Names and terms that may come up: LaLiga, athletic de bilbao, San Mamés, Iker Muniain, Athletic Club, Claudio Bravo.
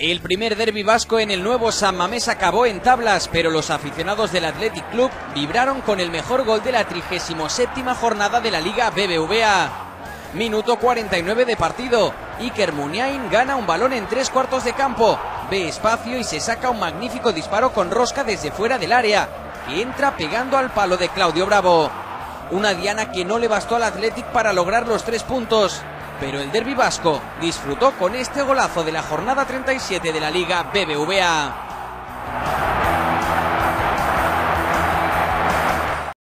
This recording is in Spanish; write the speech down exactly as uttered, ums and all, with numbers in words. El primer derbi vasco en el nuevo San Mamés acabó en tablas, pero los aficionados del Athletic Club vibraron con el mejor gol de la trigésima séptima jornada de la Liga B B V A. Minuto cuarenta y nueve de partido, Iker Muniain gana un balón en tres cuartos de campo, ve espacio y se saca un magnífico disparo con rosca desde fuera del área, que entra pegando al palo de Claudio Bravo. Una diana que no le bastó al Athletic para lograr los tres puntos, pero el derbi vasco disfrutó con este golazo de la jornada treinta y siete de la Liga B B V A.